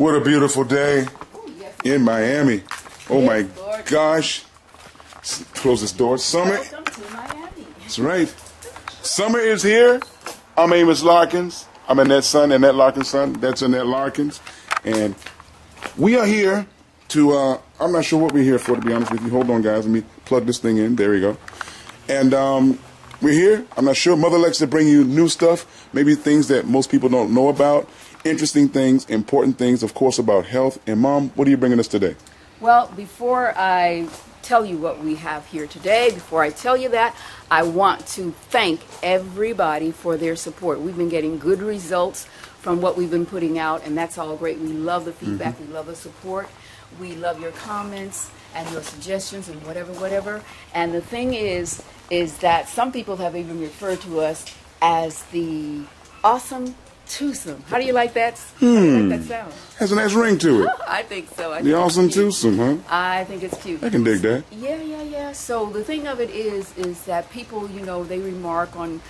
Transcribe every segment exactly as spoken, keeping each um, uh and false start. What a beautiful day in Miami. Oh my gosh. Close this door. Summer. Welcome to Miami. That's right. Summer is here. I'm Amos Larkins. I'm Annette's son, Annette Larkins' son. That's Annette Larkins. And we are here to, uh, I'm not sure what we're here for, to be honest with you. Hold on, guys. Let me plug this thing in. There we go. And um, we're here. I'm not sure. Mother Lex to bring you new stuff, maybe things that most people don't know about, interesting things, important things, of course, about health. And, Mom, what are you bringing us today? Well, before I tell you what we have here today, before I tell you that, I want to thank everybody for their support. We've been getting good results from what we've been putting out, and that's all great. We love the feedback. Mm-hmm. We love the support. We love your comments and your suggestions and whatever, whatever. And the thing is, is that some people have even referred to us as the awesome twosome. How do you like that? Hmm. Like that sound? Has a nice ring to it. I think so. I think the awesome twosome, huh? I think it's cute. I can dig that. Yeah, yeah, yeah. So the thing of it is, is that people, you know, they remark on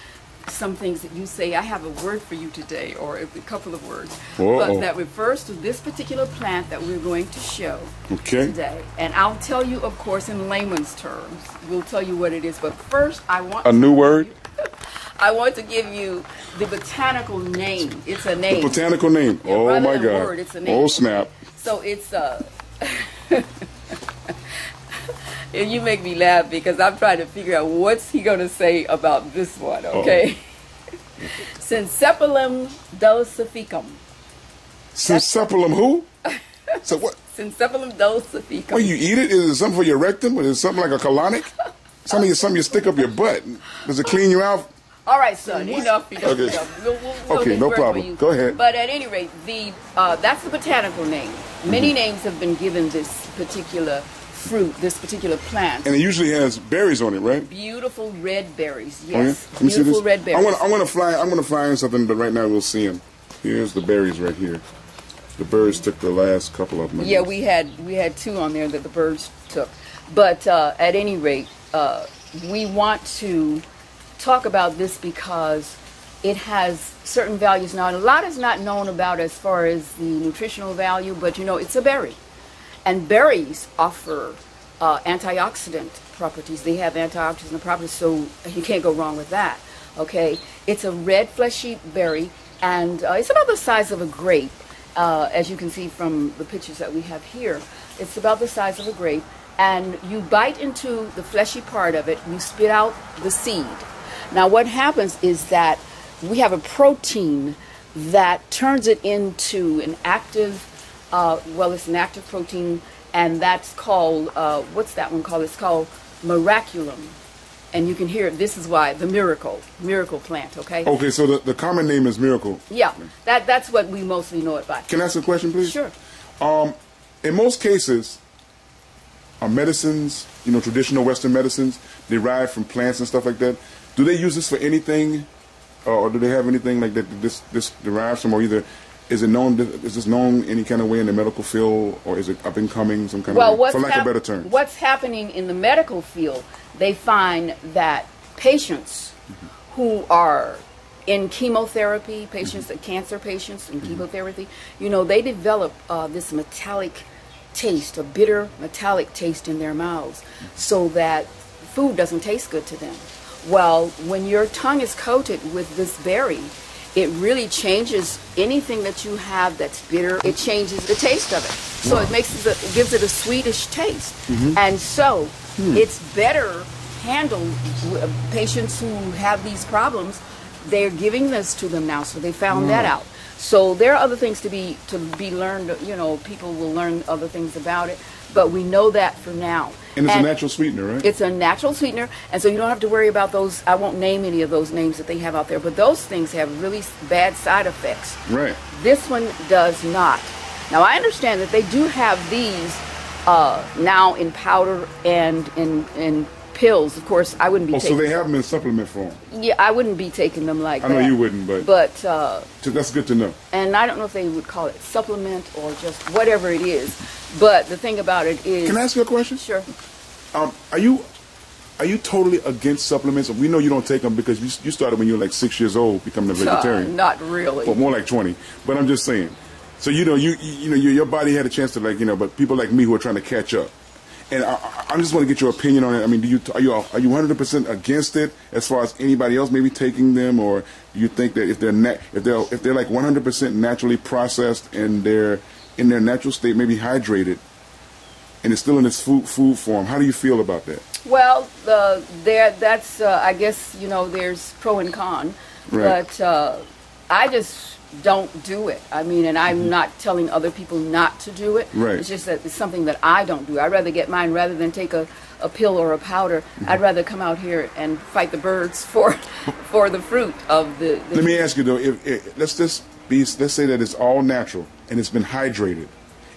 some things that you say. I have a word for you today, or a couple of words, Whoa. But that refers to this particular plant that we're going to show okay. today. And I'll tell you, of course, in layman's terms. We'll tell you what it is. But first, I want a new word. I want to give you the botanical name. It's a name. The botanical name. Yeah, oh my God. Word, it's a name. Oh snap. So it's uh and you make me laugh because I'm trying to figure out what's he gonna say about this one, okay? Uh-oh. Synsepalum dulcificum. Synsepalum who? So what? Synsepalum dulcificum. When you eat it, is it something for your rectum? Is it something like a colonic? Something, something you stick up your butt. Does it clean you out? All right, son, what? Enough. enough, okay, enough. We'll, we'll, we'll okay no problem. Go ahead. But at any rate, the uh, that's the botanical name. Many mm-hmm. names have been given this particular fruit, this particular plant. And it usually has berries on it, right? Beautiful red berries, yes. Oh, yeah? Beautiful red berries. I want, I want to fly, I'm going to fly in something, but right now we'll see them. Here's the berries right here. The birds took the last couple of them. Yeah, we had, we had two on there that the birds took. But uh, at any rate, uh, we want to talk about this because it has certain values. Now, a lot is not known about as far as the nutritional value, but you know, it's a berry. And berries offer uh, antioxidant properties. They have antioxidant properties, so you can't go wrong with that, okay? It's a red fleshy berry, and uh, it's about the size of a grape, uh, as you can see from the pictures that we have here. It's about the size of a grape, and you bite into the fleshy part of it, you spit out the seed. Now what happens is that we have a protein that turns it into an active, uh, well it's an active protein, and that's called, uh, what's that one called? It's called miraculum. And you can hear, this is why, the miracle, miracle plant, okay? Okay, so the, the common name is miracle. Yeah, that, that's what we mostly know it by. Can I ask a question, please? Sure. Um, in most cases, our medicines, you know, traditional Western medicines, derived from plants and stuff like that, do they use this for anything, uh, or do they have anything like that? This this derives from, or either is it known? Is this known any kind of way in the medical field, or is it up and coming? Some kind well, of way, for lack of better terms. What's happening in the medical field? They find that patients mm-hmm. who are in chemotherapy, patients, mm-hmm. cancer patients in mm-hmm. chemotherapy, you know, they develop uh, this metallic taste, a bitter metallic taste in their mouths, so that food doesn't taste good to them. Well, when your tongue is coated with this berry, it really changes anything that you have that's bitter. It changes the taste of it. So wow. it makes it, it gives it a sweetish taste. Mm-hmm. And so hmm. it's better handled. Patients who have these problems, they're giving this to them now. So they found wow. that out. So there are other things to be to be learned. You know, people will learn other things about it. But we know that for now. And it's and a natural sweetener, right? It's a natural sweetener, and so you don't have to worry about those. I won't name any of those names that they have out there, but those things have really bad side effects. Right. This one does not. Now, I understand that they do have these uh, now in powder and in, in pills. Of course, I wouldn't be oh, taking them. Oh, so they have them in supplement form? Yeah, I wouldn't be taking them like I that. I know you wouldn't, but, but uh, that's good to know. And I don't know if they would call it supplement or just whatever it is. But the thing about it is... Can I ask you a question? Sure. Um, are you are you totally against supplements? We know you don't take them because you, you started when you were like six years old becoming a vegetarian. Uh, not really. But more like twenty. But I'm just saying, So, you know, you you know, you, your body had a chance to, like, you know, but people like me who are trying to catch up. And I, I just want to get your opinion on it. I mean, do you are you are you one hundred percent against it as far as anybody else maybe taking them, or do you think that if they're na if they're if they're like one hundred percent naturally processed and they're in their natural state, maybe hydrated, and it's still in its food food form, how do you feel about that? Well, uh, there that's uh, I guess, you know, there's pro and con, right. But uh, I just don't do it. I mean, and I'm mm-hmm. not telling other people not to do it. Right. It's just that it's something that I don't do. I'd rather get mine rather than take a, a pill or a powder. Mm-hmm. I'd rather come out here and fight the birds for for the fruit of the, the Let me ask you though, if, if let's just be let's say that it's all natural and it's been hydrated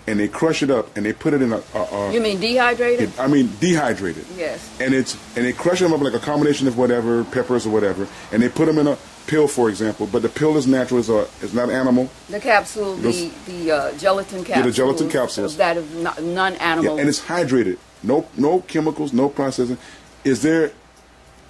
and they crush it up and they put it in a, a, a You mean dehydrated? It, I mean dehydrated. Yes. And it's and they crush them up like a combination of whatever, peppers or whatever, and they put them in a pill, for example, but the pill is natural, is a is not animal. The capsule, Those, the the uh, gelatin capsule. Yeah, the gelatin capsules. That is not, non-animal. Yeah, and it's hydrated. No, no chemicals, no processing. Is there?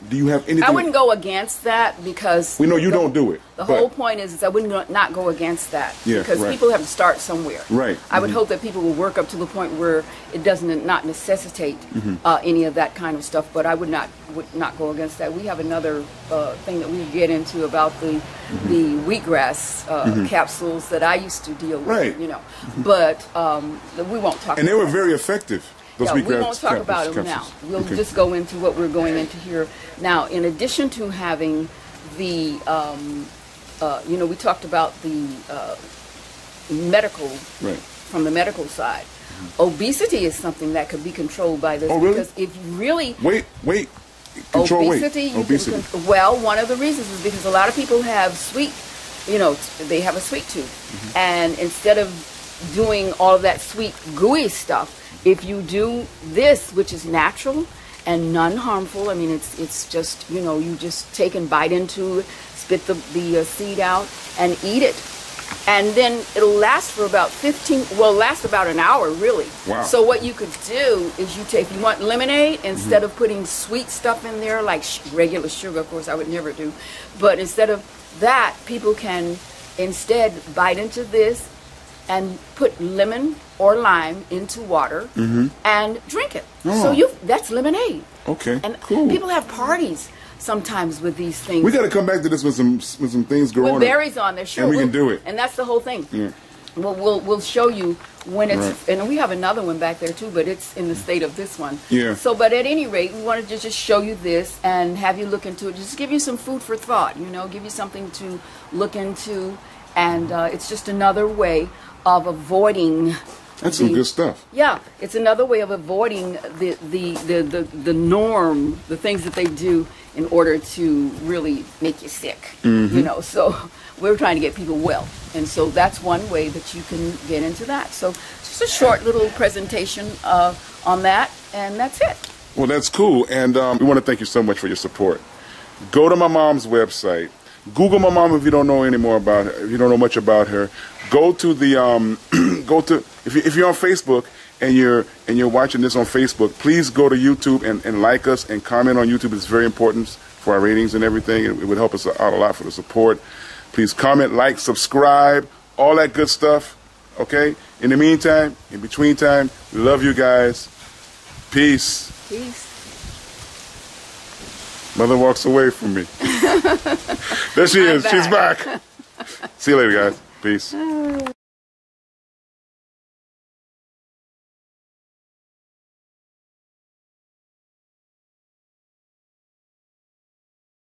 Do you have anything? I wouldn't go against that because we know you the, don't do it. The whole point is, is I wouldn't go, not go against that yeah, because right. people have to start somewhere. Right. I mm-hmm. would hope that people will work up to the point where it doesn't not necessitate mm-hmm. uh, any of that kind of stuff. But I would not would not go against that. We have another uh, thing that we get into about the mm-hmm. the wheatgrass uh, mm-hmm. capsules that I used to deal with. Right. You know, mm-hmm. but um, we won't talk. And about they were that. very effective. Yeah, we won't talk about them now. We'll okay. just go into what we're going into here now. In addition to having the, um, uh, you know, we talked about the uh, medical, right. from the medical side. Mm-hmm. Obesity is something that could be controlled by this. Oh, really? Because if you really wait, wait, control obesity. Weight. You obesity. Can con well, one of the reasons is because a lot of people have sweet, you know, they have a sweet tooth, mm-hmm. and instead of doing all of that sweet gooey stuff. If you do this, which is natural and non-harmful, I mean, it's it's just, you know, you just take and bite into it, spit the, the uh, seed out and eat it. And then it'll last for about fifteen, well, last about an hour, really. Wow. So what you could do is you take, you want lemonade, instead mm-hmm. of putting sweet stuff in there, like sh regular sugar, of course, I would never do. But instead of that, people can instead bite into this and put lemon or lime into water mm-hmm. and drink it. Oh. So you that's lemonade. Okay, and cool. People have parties sometimes with these things. We got to come back to this with some with some things growing. With berries on there, sure. And we we'll, can do it. And that's the whole thing. Yeah. Well, we'll we'll show you when it's right. and we have another one back there too, but it's in the state of this one. Yeah. So, but at any rate, we wanted to just show you this and have you look into it. Just give you some food for thought. You know, give you something to look into, and uh, it's just another way of avoiding. That's the, some good stuff. Yeah, it's another way of avoiding the the, the the the norm, the things that they do in order to really make you sick. Mm-hmm. You know, so we're trying to get people well, and so that's one way that you can get into that. So just a short little presentation uh, on that, and that's it. Well, that's cool, and um, we want to thank you so much for your support. Go to my mom's website. Google my mom if you don't know any more about her. If you don't know much about her, go to the um, go to if you, if you're on Facebook and you're and you're watching this on Facebook, please go to YouTube and, and like us and comment on YouTube. It's very important for our ratings and everything. It, it would help us out a lot for the support. Please comment, like, subscribe, all that good stuff. Okay. In the meantime, in between time, we love you guys. Peace. Peace. Mother walks away from me. There she is. She's back. See you later, guys. Peace.